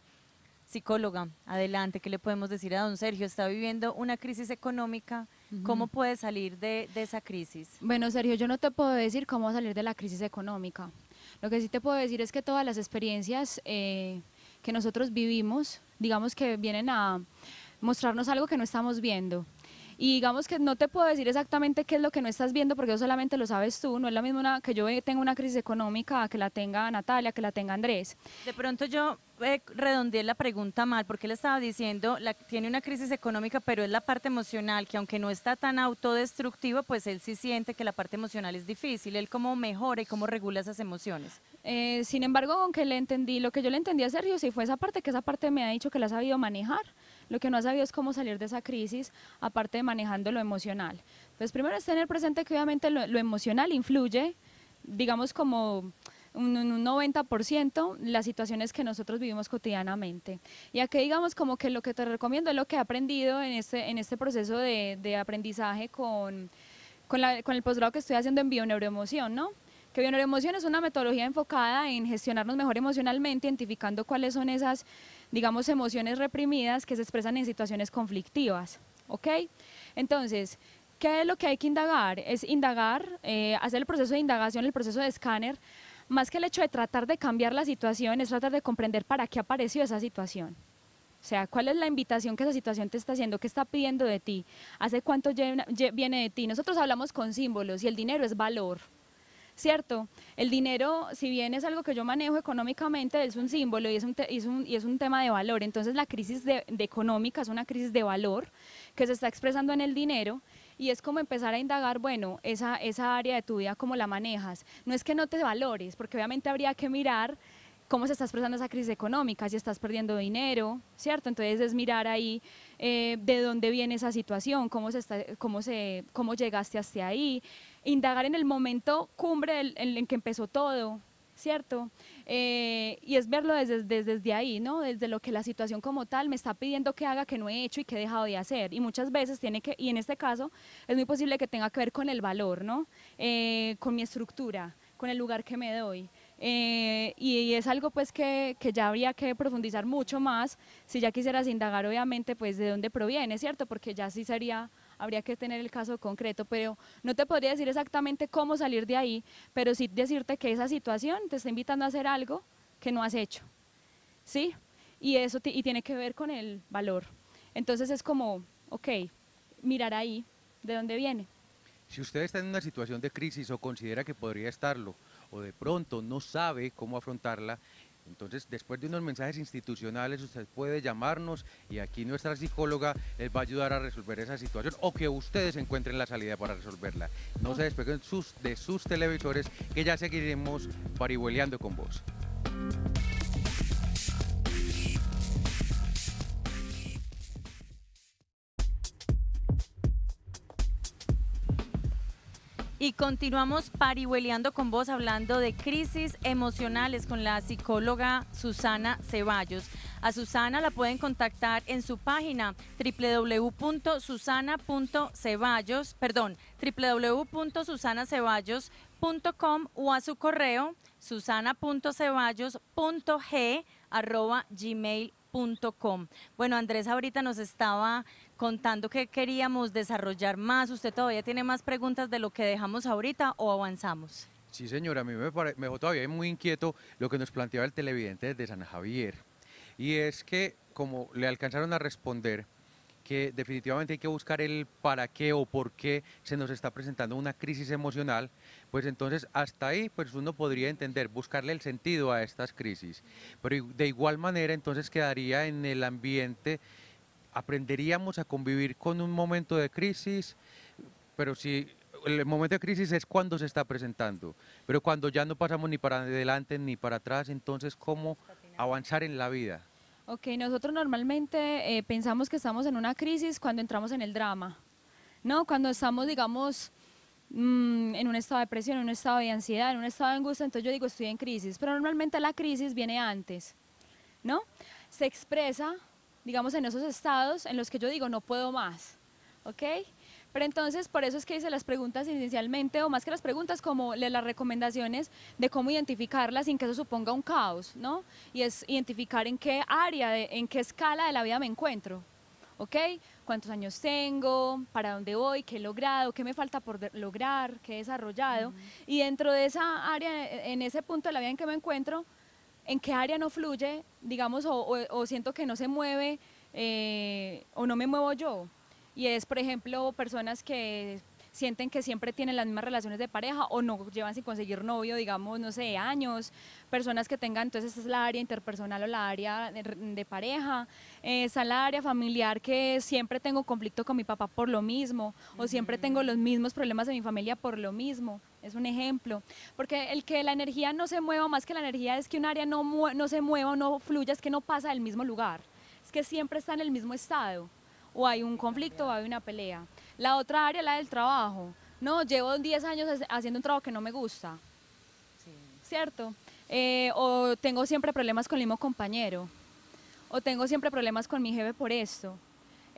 Psicóloga, adelante, ¿qué le podemos decir a don Sergio? Está viviendo una crisis económica, ¿cómo puede salir de, de esa crisis? Bueno, Sergio, yo no te puedo decir cómo salir de la crisis económica. Lo que sí te puedo decir es que todas las experiencias eh, que nosotros vivimos, digamos que vienen a mostrarnos algo que no estamos viendo. Y digamos que no te puedo decir exactamente qué es lo que no estás viendo, porque eso solamente lo sabes tú. No es lo mismo una, que yo tenga una crisis económica, que la tenga Natalia, que la tenga Andrés. De pronto yo eh, redondeé la pregunta mal, porque él estaba diciendo, la, tiene una crisis económica, pero es la parte emocional, que aunque no está tan autodestructiva, pues él sí siente que la parte emocional es difícil. ¿Él cómo mejora y cómo regula esas emociones? Eh, sin embargo, aunque le entendí, lo que yo le entendí a Sergio sí fue esa parte, que esa parte me ha dicho que la ha sabido manejar. Lo que no ha sabido es cómo salir de esa crisis, aparte de manejando lo emocional. Entonces, primero es tener presente que obviamente lo, lo emocional influye, digamos como un, un noventa por ciento las situaciones que nosotros vivimos cotidianamente. Y aquí digamos como que lo que te recomiendo es lo que he aprendido en este, en este proceso de, de aprendizaje con, con, la, con el posgrado que estoy haciendo en BioNeuroemoción, ¿no? Que BioNeuroemoción es una metodología enfocada en gestionarnos mejor emocionalmente, identificando cuáles son esas, digamos, emociones reprimidas que se expresan en situaciones conflictivas, ¿ok? Entonces, ¿qué es lo que hay que indagar? Es indagar, eh, hacer el proceso de indagación, el proceso de escáner, más que el hecho de tratar de cambiar la situación, es tratar de comprender para qué apareció esa situación. O sea, ¿cuál es la invitación que esa situación te está haciendo? ¿Qué está pidiendo de ti? ¿Hace cuánto viene de ti? Nosotros hablamos con símbolos y el dinero es valor. Cierto, el dinero, si bien es algo que yo manejo económicamente, es un símbolo y es un, te, y es un, y es un tema de valor. Entonces la crisis de, de económica es una crisis de valor que se está expresando en el dinero y es como empezar a indagar, bueno, esa, esa área de tu vida, cómo la manejas. No es que no te valores, porque obviamente habría que mirar cómo se está expresando esa crisis económica, si estás perdiendo dinero, ¿cierto? Entonces es mirar ahí eh, de dónde viene esa situación, cómo, se está, cómo, se, cómo llegaste hasta ahí, indagar en el momento cumbre del, en el que empezó todo, ¿cierto? Eh, y es verlo desde, desde, desde ahí, ¿no? Desde lo que la situación como tal me está pidiendo que haga, que no he hecho y que he dejado de hacer. Y muchas veces tiene que, y en este caso, es muy posible que tenga que ver con el valor, ¿no? Eh, con mi estructura, con el lugar que me doy. Eh, y, y es algo pues que, que ya habría que profundizar mucho más si ya quisieras indagar obviamente pues de dónde proviene, ¿cierto? Porque ya sí sería, habría que tener el caso concreto, pero no te podría decir exactamente cómo salir de ahí, pero sí decirte que esa situación te está invitando a hacer algo que no has hecho, ¿sí? Y eso y tiene que ver con el valor. Entonces es como, ok, mirar ahí de dónde viene. Si usted está en una situación de crisis o considera que podría estarlo, o de pronto no sabe cómo afrontarla, entonces después de unos mensajes institucionales usted puede llamarnos y aquí nuestra psicóloga les va a ayudar a resolver esa situación o que ustedes encuentren la salida para resolverla. No se despeguen sus, de sus televisores, que ya seguiremos parihueleando con vos. Y continuamos parihueleando con vos, hablando de crisis emocionales con la psicóloga Susana Ceballos. A Susana la pueden contactar en su página www.susana.ceballos, perdón, www punto susana ceballos punto com o a su correo susana punto ceballos punto g arroba gmail punto com. Bueno, Andrés ahorita nos estaba contando que queríamos desarrollar más. ¿Usted todavía tiene más preguntas de lo que dejamos ahorita o avanzamos? Sí, señora, a mí me, pare... me dejó todavía muy inquieto lo que nos planteaba el televidente desde San Javier. Y es que, como le alcanzaron a responder, que definitivamente hay que buscar el para qué o por qué se nos está presentando una crisis emocional, pues entonces hasta ahí pues uno podría entender, buscarle el sentido a estas crisis. Pero de igual manera entonces quedaría en el ambiente... Aprenderíamos a convivir con un momento de crisis, pero si el momento de crisis es cuando se está presentando, pero cuando ya no pasamos ni para adelante ni para atrás, entonces ¿cómo avanzar en la vida? Ok, nosotros normalmente eh, pensamos que estamos en una crisis cuando entramos en el drama, ¿no? Cuando estamos, digamos, mmm, en un estado de depresión, en un estado de ansiedad, en un estado de angustia, entonces yo digo estoy en crisis, pero normalmente la crisis viene antes, ¿no? Se expresa, digamos, en esos estados en los que yo digo, no puedo más, ¿ok? Pero entonces, por eso es que hice las preguntas inicialmente, o más que las preguntas, como las recomendaciones de cómo identificarlas sin que eso suponga un caos, ¿no? Y es identificar en qué área, de, en qué escala de la vida me encuentro, ¿ok? ¿Cuántos años tengo? ¿Para dónde voy? ¿Qué he logrado? ¿Qué me falta por lograr? ¿Qué he desarrollado? Uh-huh. Y dentro de esa área, en ese punto de la vida en que me encuentro, ¿en qué área no fluye, digamos, o, o, o siento que no se mueve eh, o no me muevo yo? Y es, por ejemplo, personas que sienten que siempre tienen las mismas relaciones de pareja o no llevan sin conseguir novio, digamos, no sé, años. Personas que tengan, entonces, esa es la área interpersonal o la área de, de pareja. Esa es la área familiar, que siempre tengo conflicto con mi papá por lo mismo, mm-hmm. o siempre tengo los mismos problemas de mi familia por lo mismo. Es un ejemplo, porque el que la energía no se mueva, más que la energía es que un área no, mu no se mueva o no fluya, es que no pasa del mismo lugar, es que siempre está en el mismo estado, o hay un conflicto o hay una pelea. La otra área, la del trabajo, no, llevo diez años haciendo un trabajo que no me gusta, sí. ¿Cierto? Eh, o tengo siempre problemas con el mismo compañero, o tengo siempre problemas con mi jefe por esto.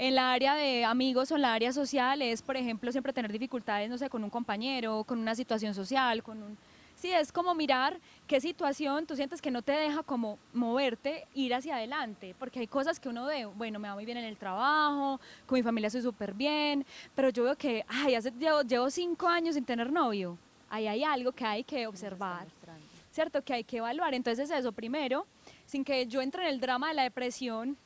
En la área de amigos o en la área social es, por ejemplo, siempre tener dificultades, no sé, con un compañero, con una situación social, con un... Sí, es como mirar qué situación tú sientes que no te deja como moverte, ir hacia adelante, porque hay cosas que uno ve, bueno, me va muy bien en el trabajo, con mi familia estoy súper bien, pero yo veo que, ay, hace, llevo, llevo cinco años sin tener novio, ahí hay algo que hay que observar, ¿cierto? Que hay que evaluar. Entonces eso, primero, sin que yo entre en el drama de la depresión,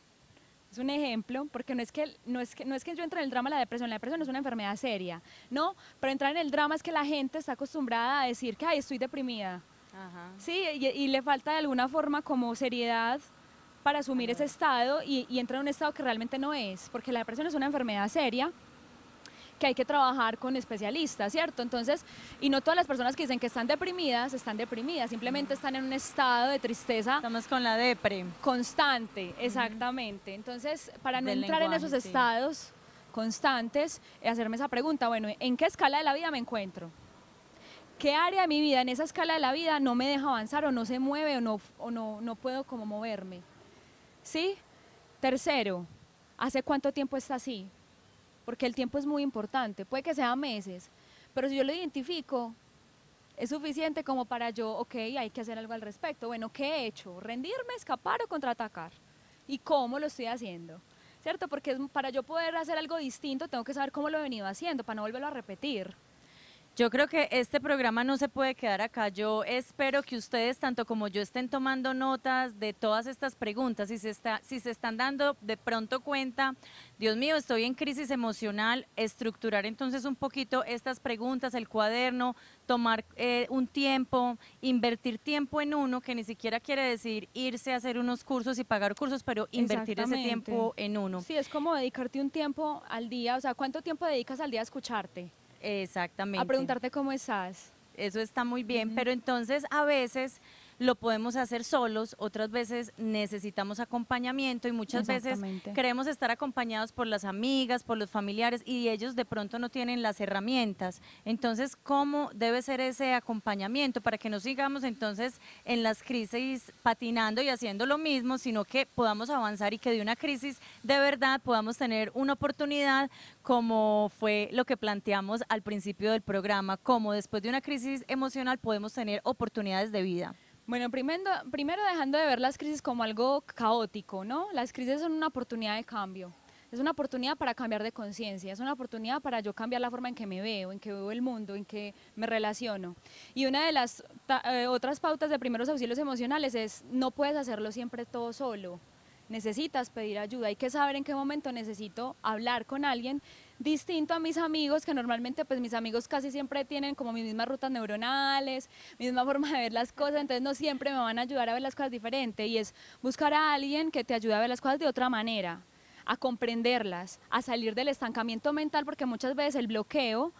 es un ejemplo, porque no es, que, no, es que, no es que yo entre en el drama de la depresión, la depresión es una enfermedad seria, ¿no? Pero entrar en el drama es que la gente está acostumbrada a decir que, ay, estoy deprimida, ajá. ¿Sí? Y, y le falta de alguna forma como seriedad para asumir ajá. ese estado y, y entra en un estado que realmente no es, porque la depresión es una enfermedad seria que hay que trabajar con especialistas, ¿cierto? Entonces, y no todas las personas que dicen que están deprimidas, están deprimidas, simplemente están en un estado de tristeza. Estamos con la depre. Constante, exactamente. Entonces, para no entrar en esos estados constantes, hacerme esa pregunta, bueno, ¿en qué escala de la vida me encuentro? ¿Qué área de mi vida en esa escala de la vida no me deja avanzar o no se mueve o no, o no, no puedo como moverme? ¿Sí? Tercero, ¿hace cuánto tiempo está así? Porque el tiempo es muy importante, puede que sea meses, pero si yo lo identifico, es suficiente como para yo, ok, hay que hacer algo al respecto. Bueno, ¿qué he hecho? ¿Rendirme, escapar o contraatacar? ¿Y cómo lo estoy haciendo? ¿Cierto? Porque para yo poder hacer algo distinto, tengo que saber cómo lo he venido haciendo, para no volverlo a repetir. Yo creo que este programa no se puede quedar acá. Yo espero que ustedes, tanto como yo, estén tomando notas de todas estas preguntas. Si se, está, si se están dando de pronto cuenta, Dios mío, estoy en crisis emocional, estructurar entonces un poquito estas preguntas, el cuaderno, tomar eh, un tiempo, invertir tiempo en uno, que ni siquiera quiere decir irse a hacer unos cursos y pagar cursos, pero invertir ese tiempo en uno. Sí, es como dedicarte un tiempo al día, o sea, ¿cuánto tiempo dedicas al día a escucharte? Exactamente. A preguntarte cómo estás. Eso está muy bien, uh-huh. Pero entonces a veces lo podemos hacer solos, otras veces necesitamos acompañamiento y muchas veces queremos estar acompañados por las amigas, por los familiares y ellos de pronto no tienen las herramientas. Entonces, ¿cómo debe ser ese acompañamiento para que no sigamos entonces en las crisis patinando y haciendo lo mismo, sino que podamos avanzar y que de una crisis de verdad podamos tener una oportunidad, como fue lo que planteamos al principio del programa, como después de una crisis emocional podemos tener oportunidades de vida? Bueno, primero, primero dejando de ver las crisis como algo caótico, ¿no? Las crisis son una oportunidad de cambio, es una oportunidad para cambiar de conciencia, es una oportunidad para yo cambiar la forma en que me veo, en que veo el mundo, en que me relaciono. Y una de las ta, eh, otras pautas de primeros auxilios emocionales es no puedes hacerlo siempre todo solo, necesitas pedir ayuda, hay que saber en qué momento necesito hablar con alguien, distinto a mis amigos, que normalmente pues mis amigos casi siempre tienen como mis mismas rutas neuronales, misma forma de ver las cosas, entonces no siempre me van a ayudar a ver las cosas diferente, y es buscar a alguien que te ayude a ver las cosas de otra manera, a comprenderlas, a salir del estancamiento mental, porque muchas veces el bloqueo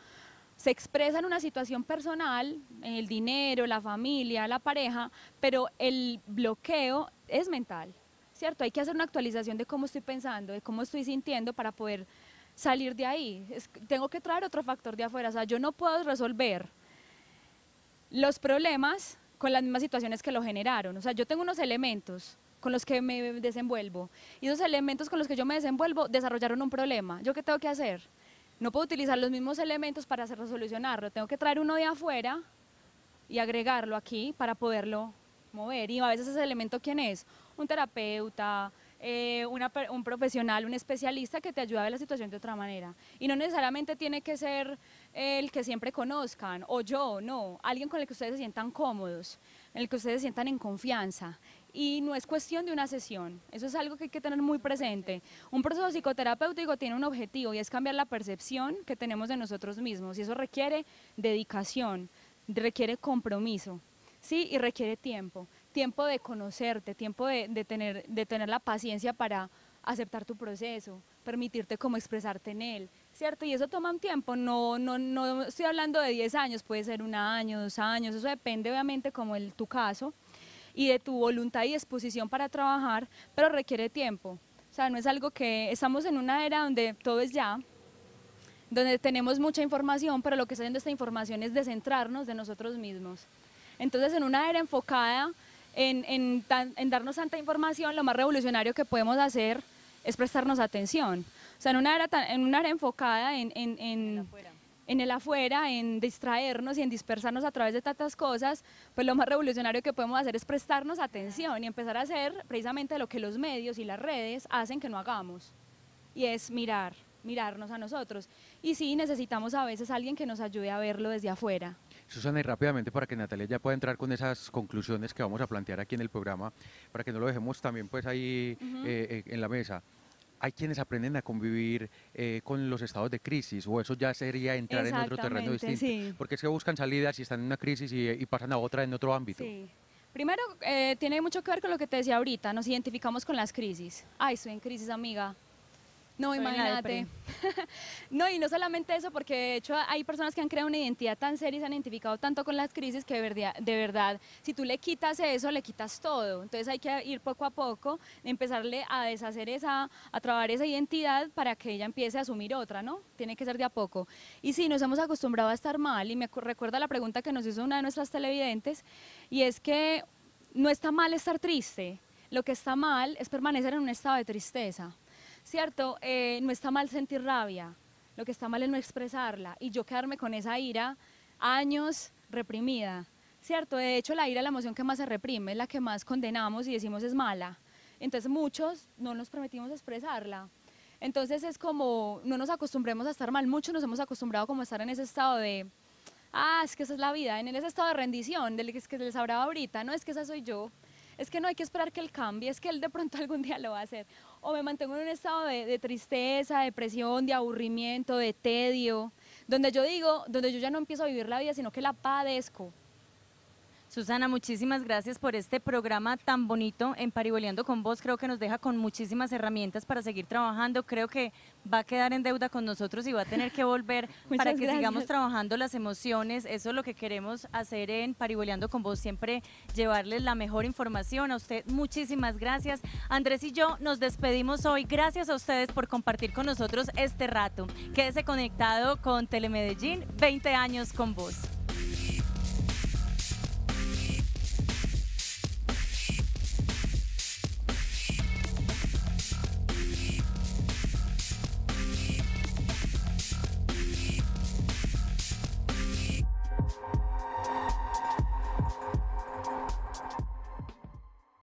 se expresa en una situación personal, en el dinero, la familia, la pareja, pero el bloqueo es mental, ¿cierto? Hay que hacer una actualización de cómo estoy pensando, de cómo estoy sintiendo para poder salir de ahí. Es, tengo que traer otro factor de afuera, o sea, yo no puedo resolver los problemas con las mismas situaciones que lo generaron, o sea, yo tengo unos elementos con los que me desenvuelvo, y esos elementos con los que yo me desenvuelvo desarrollaron un problema, ¿yo qué tengo que hacer? No puedo utilizar los mismos elementos para hacer solucionarlo, tengo que traer uno de afuera y agregarlo aquí para poderlo mover, y a veces ese elemento, ¿quién es? Un terapeuta, Eh, una, un profesional, un especialista que te ayude a ver la situación de otra manera. Y no necesariamente tiene que ser el que siempre conozcan, o yo, no, alguien con el que ustedes se sientan cómodos, en el que ustedes se sientan en confianza. Y no es cuestión de una sesión, eso es algo que hay que tener muy presente. Un proceso psicoterapéutico tiene un objetivo y es cambiar la percepción que tenemos de nosotros mismos, y eso requiere dedicación, requiere compromiso, ¿sí? Y requiere tiempo. Tiempo de conocerte, tiempo de, de, tener, de tener la paciencia para aceptar tu proceso, permitirte como expresarte en él, ¿cierto? Y eso toma un tiempo, no, no, no estoy hablando de diez años, puede ser un año, dos años, eso depende obviamente como el, tu caso y de tu voluntad y disposición para trabajar, pero requiere tiempo, o sea, no es algo que, estamos en una era donde todo es ya, donde tenemos mucha información, pero lo que está haciendo esta información es descentrarnos de nosotros mismos, entonces en una era enfocada En, en, tan, en darnos tanta información, lo más revolucionario que podemos hacer es prestarnos atención. O sea, en una era, tan, en una era enfocada en, en, en, el en el afuera, en distraernos y en dispersarnos a través de tantas cosas, pues lo más revolucionario que podemos hacer es prestarnos atención y empezar a hacer precisamente lo que los medios y las redes hacen que no hagamos. Y es mirar, mirarnos a nosotros. Y sí, necesitamos a veces a alguien que nos ayude a verlo desde afuera. Susana, y rápidamente para que Natalia ya pueda entrar con esas conclusiones que vamos a plantear aquí en el programa, para que no lo dejemos también pues ahí uh-huh. eh, en la mesa. Hay quienes aprenden a convivir eh, con los estados de crisis, o eso ya sería entrar en otro terreno distinto, sí. Porque es que buscan salidas y están en una crisis y, y pasan a otra en otro ámbito. Sí. Primero, eh, tiene mucho que ver con lo que te decía ahorita, nos identificamos con las crisis. Ay, estoy en crisis, amiga. No, imagínate. No, y no solamente eso, porque de hecho hay personas que han creado una identidad tan seria y se han identificado tanto con las crisis que de verdad, de verdad, si tú le quitas eso, le quitas todo. Entonces hay que ir poco a poco, empezarle a deshacer esa, a trabajar esa identidad para que ella empiece a asumir otra, ¿no? Tiene que ser de a poco. Y sí, nos hemos acostumbrado a estar mal, y me recuerda la pregunta que nos hizo una de nuestras televidentes, y es que no está mal estar triste, lo que está mal es permanecer en un estado de tristeza. Cierto, eh, no está mal sentir rabia, lo que está mal es no expresarla y yo quedarme con esa ira años reprimida, cierto, de hecho la ira es la emoción que más se reprime, es la que más condenamos y decimos es mala, entonces muchos no nos permitimos expresarla, entonces es como no nos acostumbremos a estar mal, muchos nos hemos acostumbrado como a estar en ese estado de ah, es que esa es la vida, en ese estado de rendición, del que es que les hablaba ahorita, no, es que esa soy yo, es que no hay que esperar que él cambie, es que él de pronto algún día lo va a hacer, o me mantengo en un estado de, de tristeza, de depresión, de aburrimiento, de tedio, donde yo digo, donde yo ya no empiezo a vivir la vida, sino que la padezco. Susana, muchísimas gracias por este programa tan bonito en Parihueleando con Vos. Creo que nos deja con muchísimas herramientas para seguir trabajando. Creo que va a quedar en deuda con nosotros y va a tener que volver para que gracias. Sigamos trabajando las emociones. Eso es lo que queremos hacer en Parihueleando con Vos, siempre llevarles la mejor información. A usted, muchísimas gracias. Andrés y yo nos despedimos hoy. Gracias a ustedes por compartir con nosotros este rato. Quédese conectado con Telemedellín, veinte años con Vos.